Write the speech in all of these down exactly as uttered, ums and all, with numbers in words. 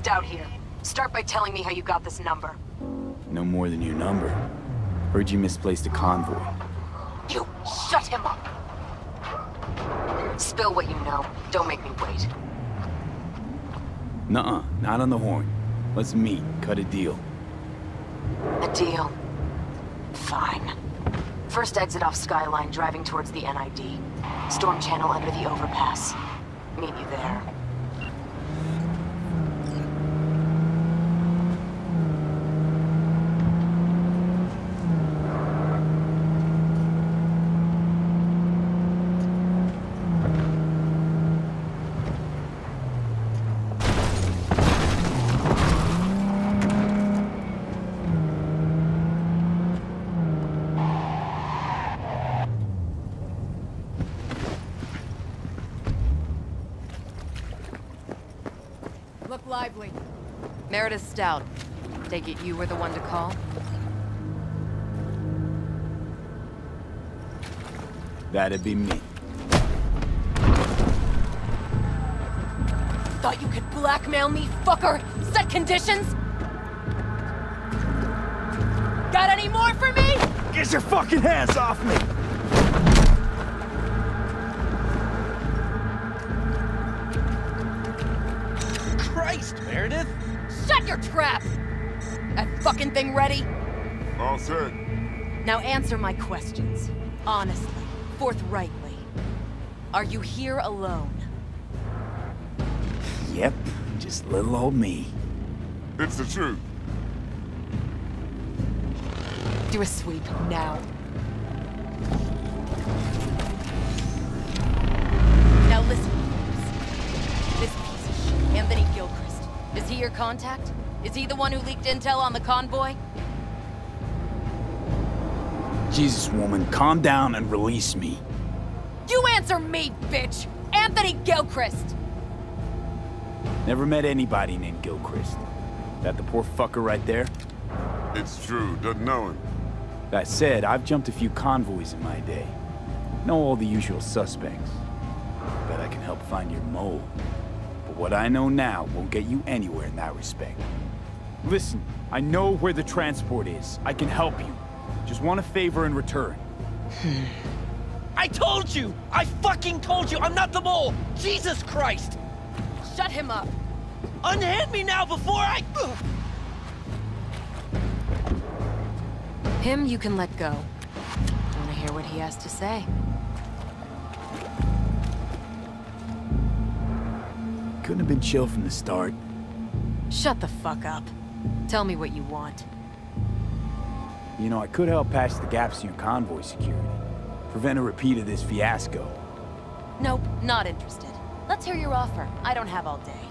Stout here. Start by telling me how you got this number. No more than your number. Heard you misplaced a convoy. You shut him up! Spill what you know. Don't make me wait. Nuh-uh, not on the horn. Let's meet, cut a deal. A deal? Fine. First exit off Skyline, driving towards the N I D. Storm channel under the overpass. Meet you there. Lively. Meredith Stout. Take it you were the one to call? That'd be me. Thought you could blackmail me, fucker? Set conditions? Got any more for me? Get your fucking hands off me! Meredith? Shut your trap! That fucking thing ready? All set. Now answer my questions. Honestly. Forthrightly. Are you here alone? Yep. Just little old me. It's the truth. Do a sweep now. Now listen, please. This piece of shit, Anthony Gilchrist. Is he your contact? Is he the one who leaked intel on the convoy? Jesus, woman, calm down and release me. You answer me, bitch! Anthony Gilchrist! Never met anybody named Gilchrist. That the poor fucker right there? It's true, doesn't know him. That said, I've jumped a few convoys in my day. Know all the usual suspects. Bet I can help find your mole. What I know now won't get you anywhere in that respect. Listen, I know where the transport is. I can help you. Just want a favor in return. I told you! I fucking told you! I'm not the mole! Jesus Christ! Shut him up! Unhand me now before I... Him you can let go. I want to hear what he has to say. Couldn't have been chill from the start. Shut the fuck up. Tell me what you want. You know, I could help patch the gaps in your convoy security. Prevent a repeat of this fiasco. Nope, not interested. Let's hear your offer. I don't have all day.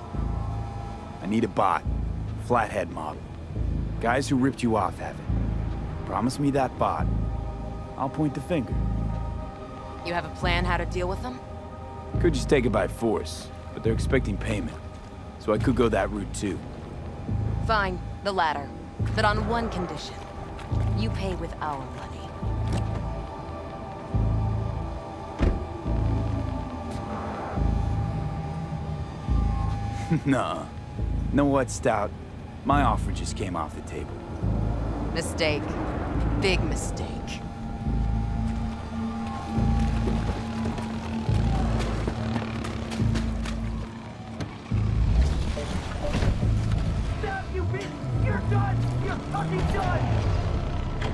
I need a bot. Flathead model. Guys who ripped you off have it. Promise me that bot. I'll point the finger. You have a plan how to deal with them? Could just take it by force. But they're expecting payment, so I could go that route too. Fine, the latter. But on one condition. You pay with our money. Nah. Know what, Stout? My offer just came off the table. Mistake. Big mistake.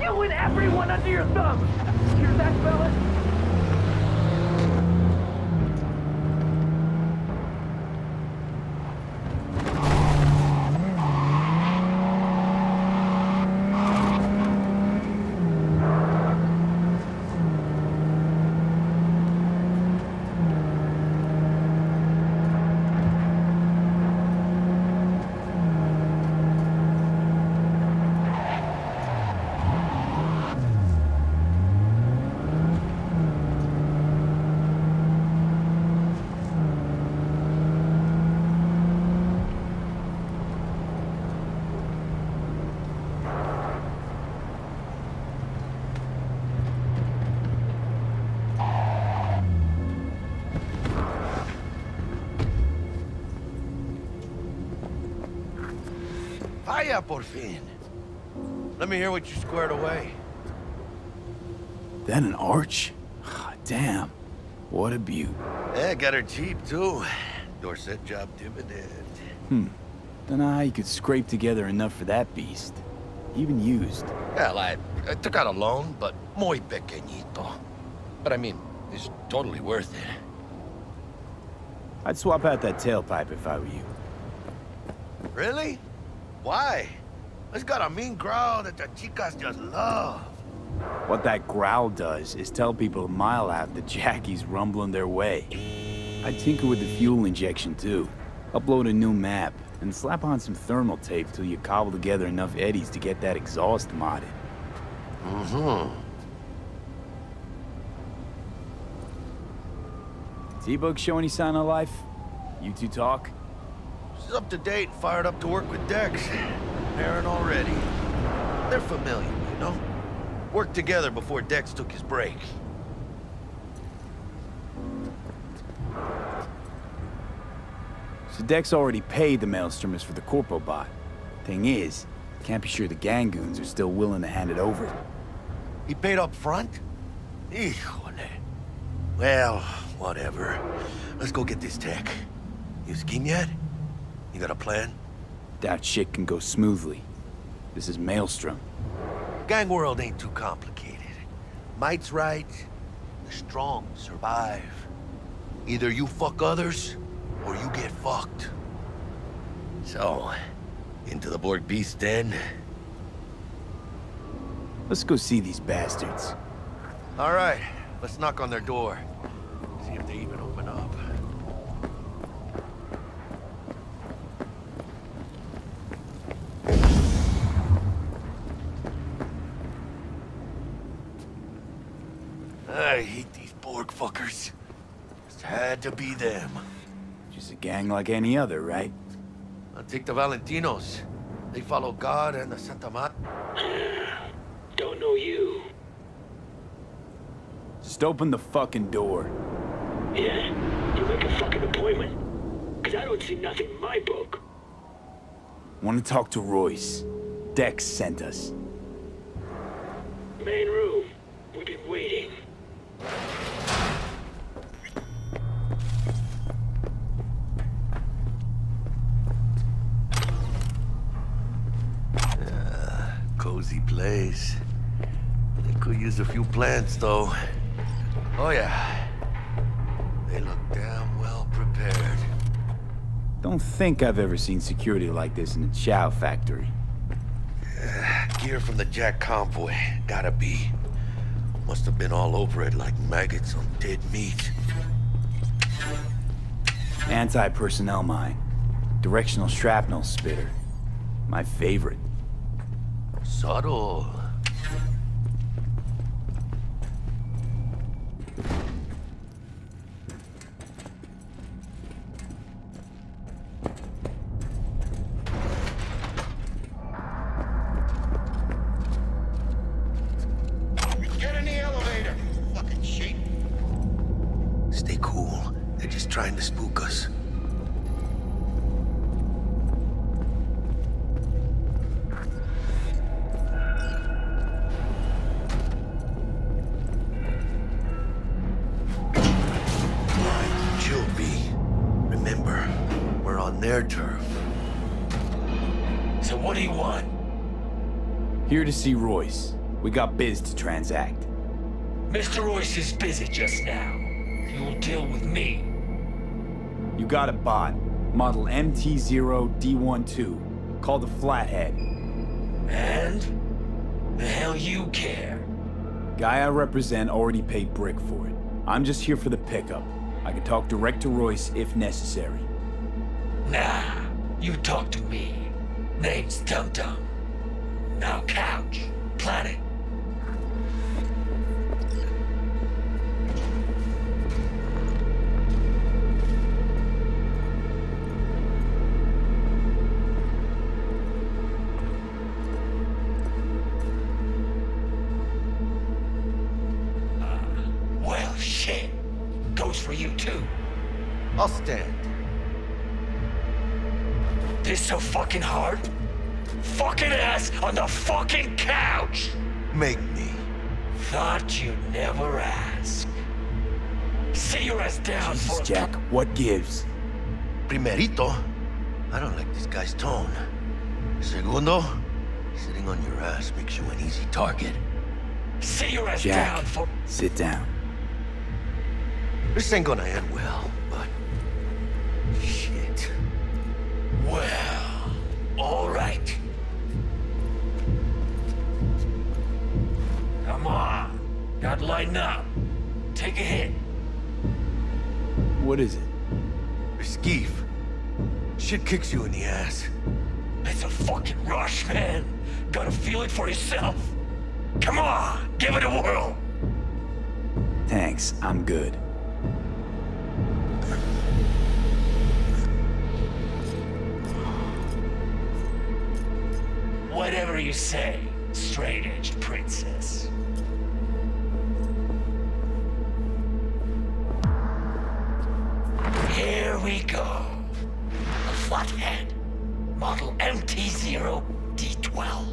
You and everyone under your thumb! Hear that, fellas? Vaya por fin. Let me hear what you squared away. Then an arch? Oh, damn. What a beaut. Yeah, got her cheap, too. Dorset job dividend. Hmm. Don't know how you could scrape together enough for that beast. Even used. Well, I, I took out a loan, but muy pequeñito. But I mean, it's totally worth it. I'd swap out that tailpipe if I were you. Really? Why? It's got a mean growl that the chicas just love. What that growl does is tell people a mile out that Jackie's rumbling their way. I tinker with the fuel injection too. Upload a new map and slap on some thermal tape till you cobble together enough eddies to get that exhaust modded. Mm-hmm. T-Bug show any sign of life? You two talk? She's up to date, fired up to work with Dex. Aaron already. They're familiar, you know? Worked together before Dex took his break. So Dex already paid the Maelstromers for the Corpo bot. Thing is, can't be sure the Gangoons are still willing to hand it over. He paid up front? Híjole. Well, whatever. Let's go get this tech. You scheme yet? You got a plan? That shit can go smoothly. This is Maelstrom. Gang world ain't too complicated. Might's right, the strong survive. Either you fuck others, or you get fucked. So, into the Borg Beast Den. Let's go see these bastards. All right, let's knock on their door. See if they even open up. I hate these Borg fuckers. Just had to be them. Just a gang like any other, right? I'll take the Valentinos. They follow God and the Santa Mat. Don't know you. Just open the fucking door. Yeah, you make a fucking appointment. Because I don't see nothing in my book. Want to talk to Royce. Dex sent us. Main room. We've been waiting. Uh, cozy place. They could use a few plants, though. Oh, yeah. They look damn well prepared. Don't think I've ever seen security like this in a chow factory. Uh, gear from the Jack convoy. Gotta be. Must have been all over it like maggots on dead meat. Anti-personnel mine. Directional shrapnel spitter. My favorite. Subtle. Royce. We got biz to transact. Mister Royce is busy just now. You'll deal with me. You got a bot. Model M T zero D one two. Called the Flathead. And? The hell you care? Guy I represent already paid brick for it. I'm just here for the pickup. I can talk direct to Royce if necessary. Nah. You talk to me. Name's Tum-Tum. Now couch, planet. Uh, well, shit. Goes for you too. I'll stand. This so fucking hard? fucking ass on the fucking couch! Make me. Thought you'd never ask. Sit your ass down. Jesus, for Jack, what gives? Primerito, I don't like this guy's tone. Segundo, sitting on your ass makes you an easy target. Sit your ass Jack, down for- sit down. This ain't gonna end well, but... shit. Well, all right. Come on, gotta lighten up. Take a hit. What is it? Skeef. Shit kicks you in the ass. It's a fucking rush, man. Gotta feel it for yourself. Come on, give it a whirl. Thanks, I'm good. Whatever you say, straight-edged princess. Here we go. A Flathead, model M T zero D twelve.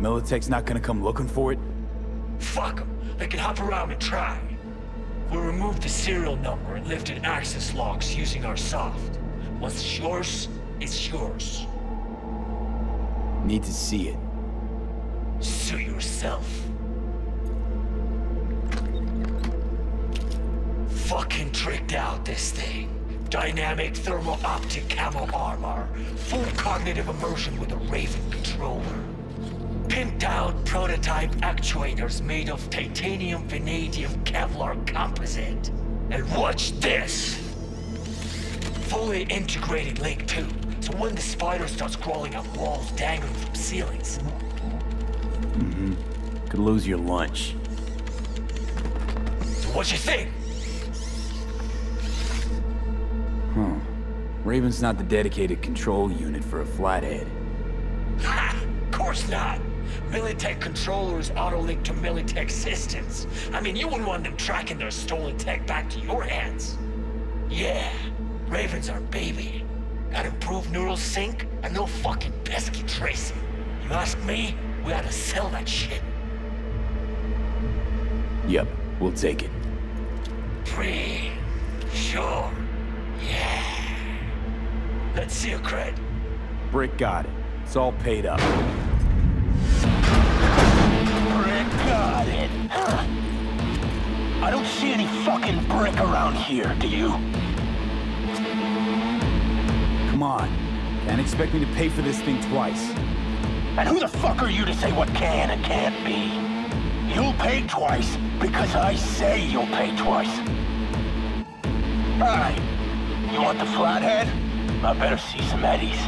Militech's not gonna come looking for it? Fuck them. They can hop around and try. We removed the serial number and lifted access locks using our soft. What's yours is yours. Need to see it. Sue yourself. Fucking tricked out this thing. Dynamic thermal optic camo armor. Full cognitive immersion with a Raven controller. Pimped out prototype actuators made of titanium vanadium Kevlar composite. And watch this! Fully integrated link tube, so when the spider starts crawling up walls dangling from ceilings. Mm-hmm. Could lose your lunch. So what you think? Hmm. Raven's not the dedicated control unit for a Flathead. Ha! Of course not! Militech controllers auto-linked to Militech systems. I mean, you wouldn't want them tracking their stolen tech back to your hands. Yeah, Raven's our baby. Got improved neural sync and no fucking pesky tracing. You ask me, we ought to sell that shit. Yep, we'll take it. Free. Sure. Yeah. Let's see your cred. Brick got it. It's all paid up. Brick got it. Huh. I don't see any fucking brick around here, do you? Come on. Can't expect me to pay for this thing twice. And who the fuck are you to say what can and can't be? You'll pay twice because I say you'll pay twice. Alright. You want the Flathead? I better see some eddies.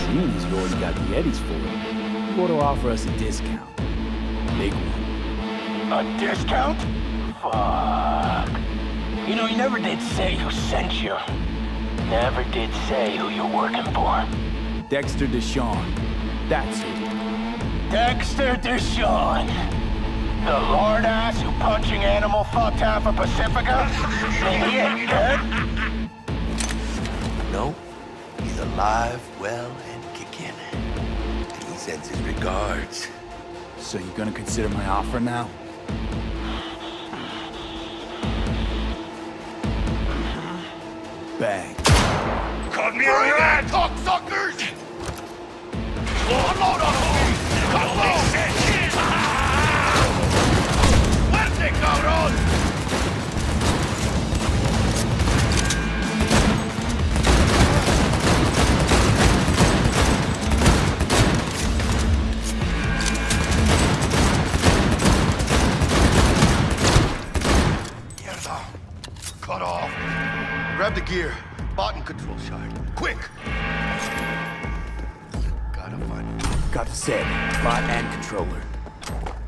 Seeing as you already got the eddies for it, you ought to offer us a discount. Big one. A discount? Fuck. You know, you never did say who sent you. Never did say who you're working for. Dexter Deshawn. That's who. Dexter Deshawn. The lord ass who punching animal fucked half of Pacifica? He ain't dead? No, he's alive, well, and kicking. And he sends his regards. So you're gonna consider my offer now? Bang. Cut me on your ass, cock suckers! Unload on me! Cut low! Mierda. Cut off. Grab the gear. Bot and control shard. Quick! Gotta find it. Got the set. Bot and controller.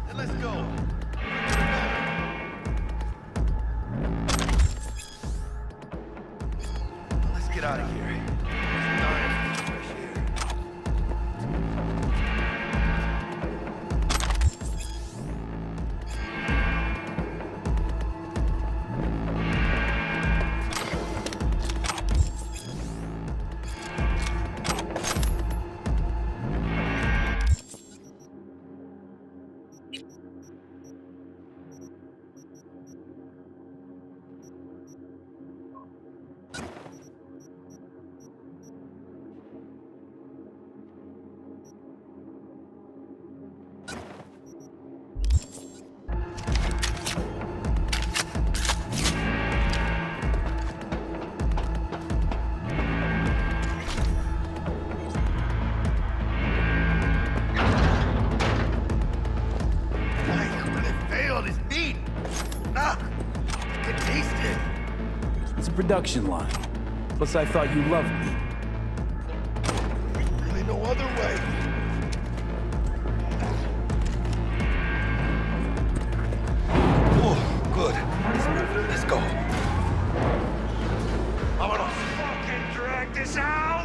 Then let's go. Get out of here. production line. Plus, I thought you loved me. There's really no other way. Oh, good. Let's go. I'm gonna fucking drag this out!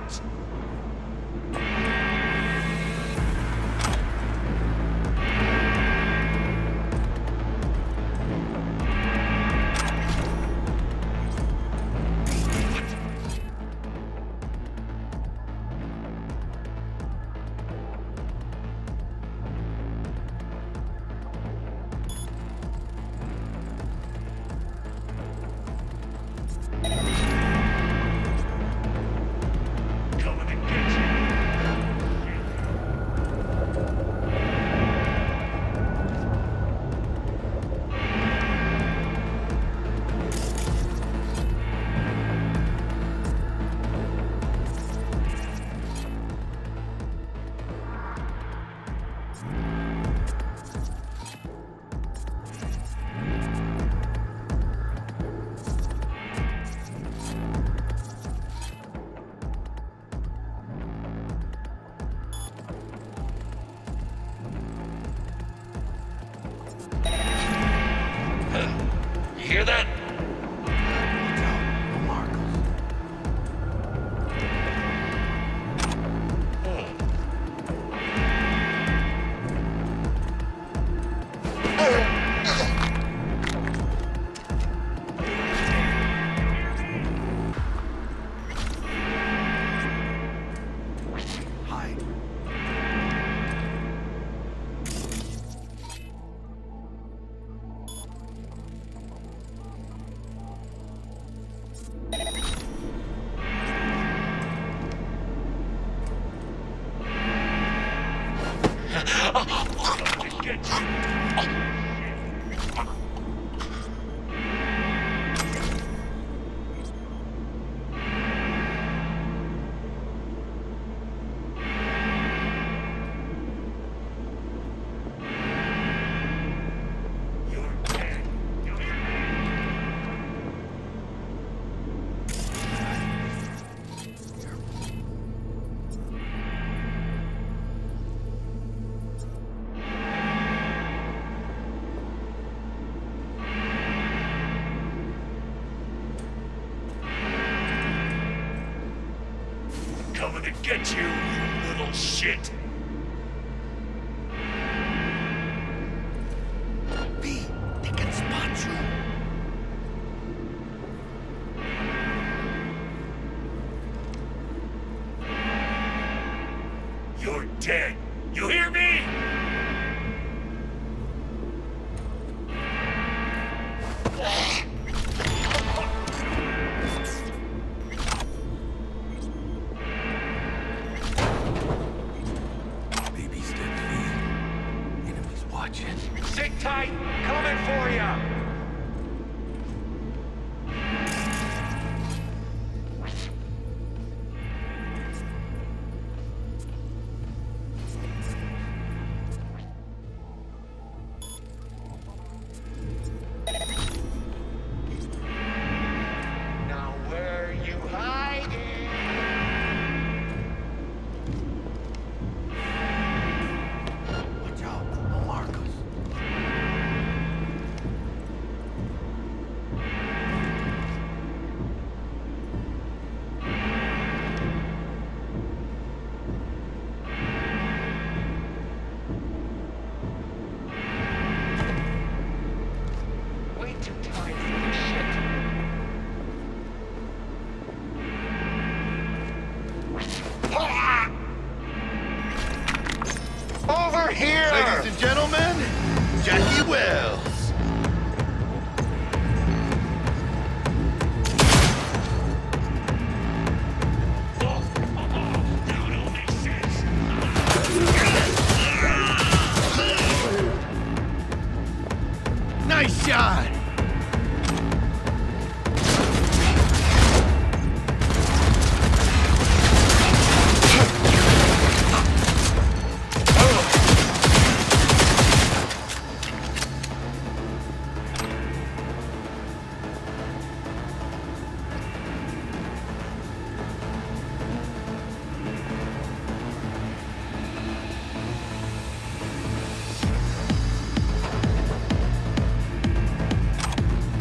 Get you, you little shit! V, they can spot you! You're dead! You hear me?!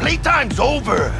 Playtime's over.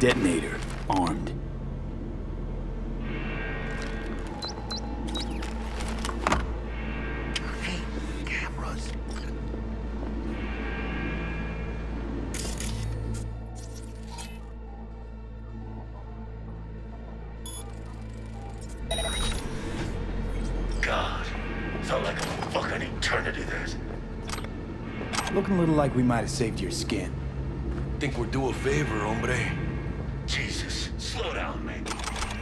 Detonator, armed. felt like a fucking eternity there. Looking a little like we might have saved your skin. Think we're due a favor, hombre. Jesus, slow down, mate.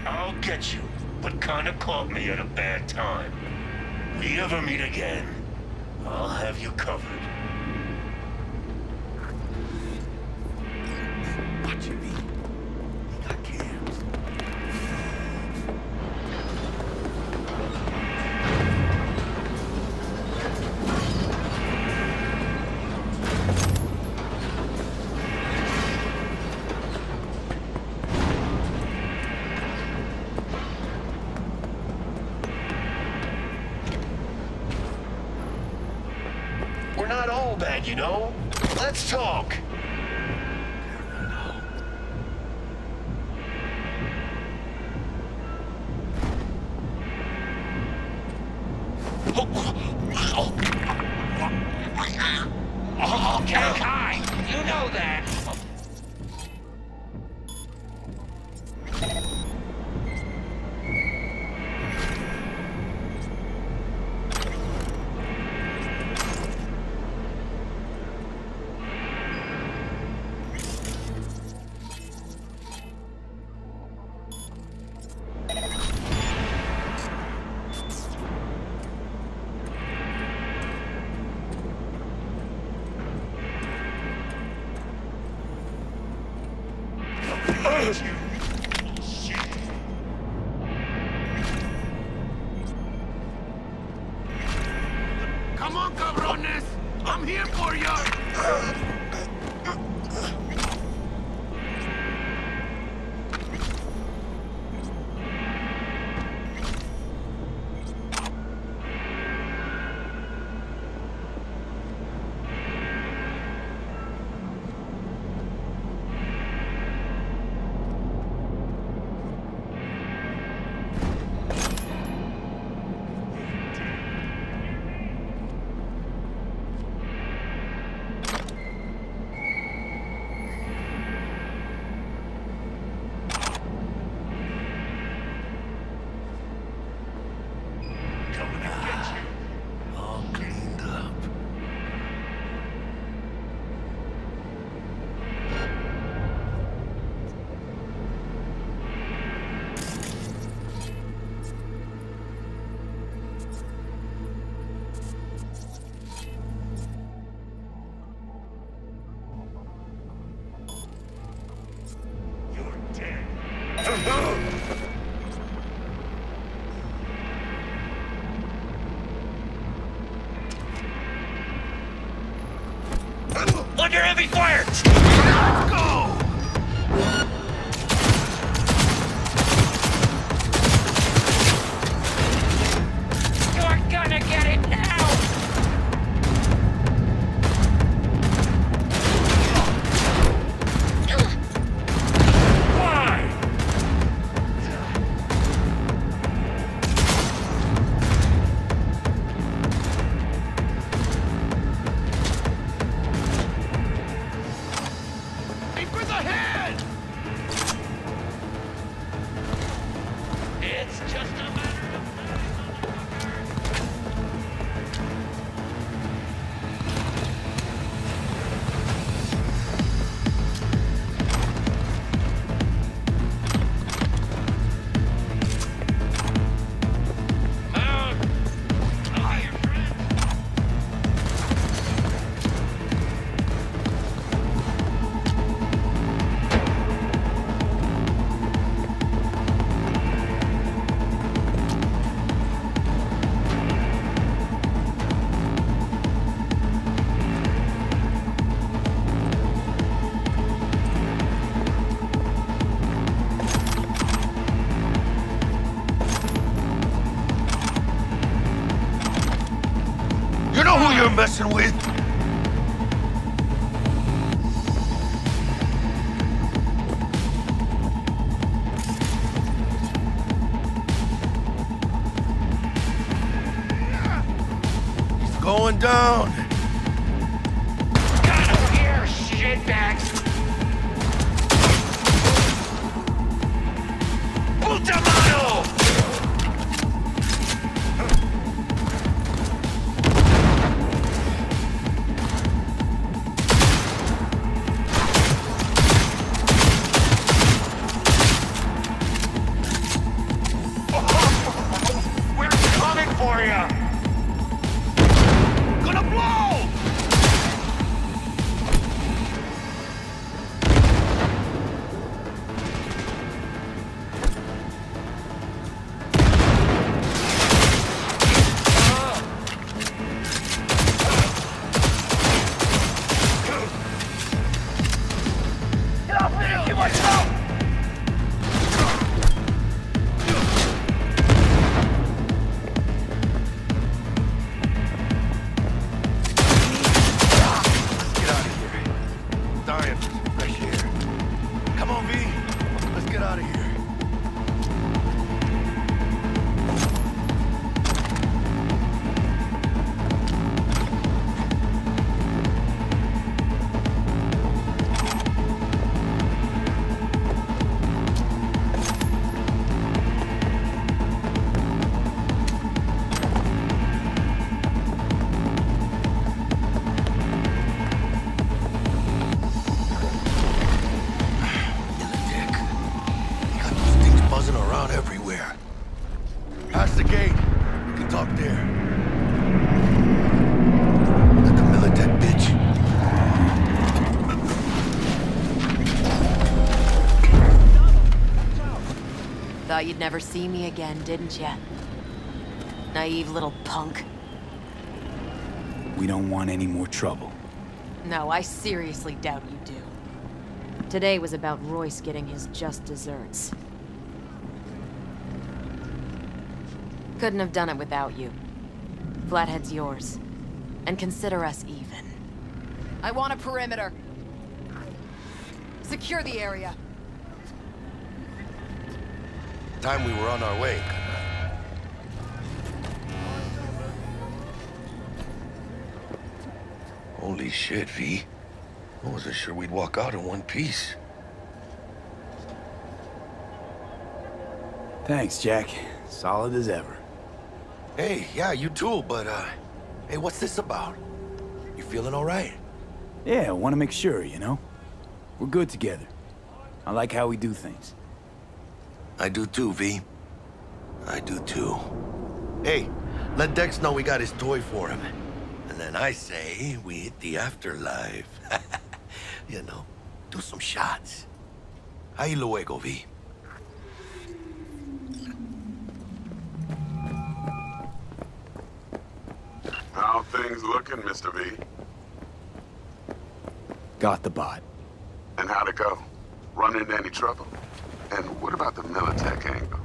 I'll get you, but kinda caught me at a bad time. We ever meet again, I'll have you covered. Watch your feet. They got cams. We're not all bad, you know. Let's talk. Under heavy fire! Let's go! You're gonna get it now! Messing with. He's going down. Got him here, shitbags. Ultimato! out everywhere. Past the gate. We can talk there. Like a Militech bitch. Thought you'd never see me again, didn't ya? Naive little punk. We don't want any more trouble. No, I seriously doubt you do. Today was about Royce getting his just desserts. Couldn't have done it without you. Flathead's yours. And consider us even. I want a perimeter. Secure the area. Time we were on our way. Holy shit, V. I wasn't sure we'd walk out in one piece. Thanks, Jack. Solid as ever. Hey, yeah, you too, but, uh... hey, what's this about? You feeling all right? Yeah, I want to make sure, you know? We're good together. I like how we do things. I do too, V. I do too. Hey, let Dex know we got his toy for him. And then I say we hit the afterlife. You know, do some shots. Ahí luego, V. How things looking, Mister V? Got the bot. And how'd it go? Run into any trouble? And what about the Militech angle?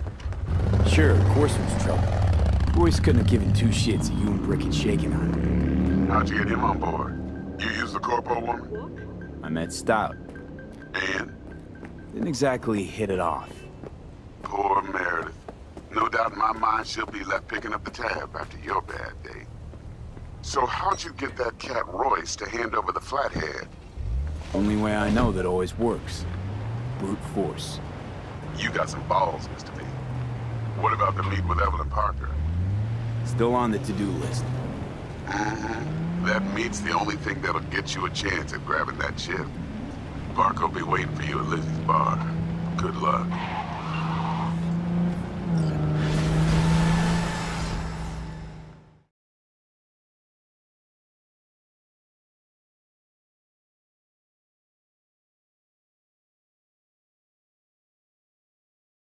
Sure, of course it was trouble. Royce couldn't have given two shits that you and Brick had shaken on. How'd you get him on board? You used the corpo woman? I met Stout. And? Didn't exactly hit it off. Poor Meredith. No doubt in my mind she'll be left picking up the tab after your bad day. So how'd you get that cat Royce to hand over the Flathead? Only way I know that always works. Brute force. You got some balls, Mister V. What about the meet with Evelyn Parker? Still on the to-do list. Mm-hmm. That meet's the only thing that'll get you a chance at grabbing that chip. Parker'll be waiting for you at Lizzie's bar. Good luck.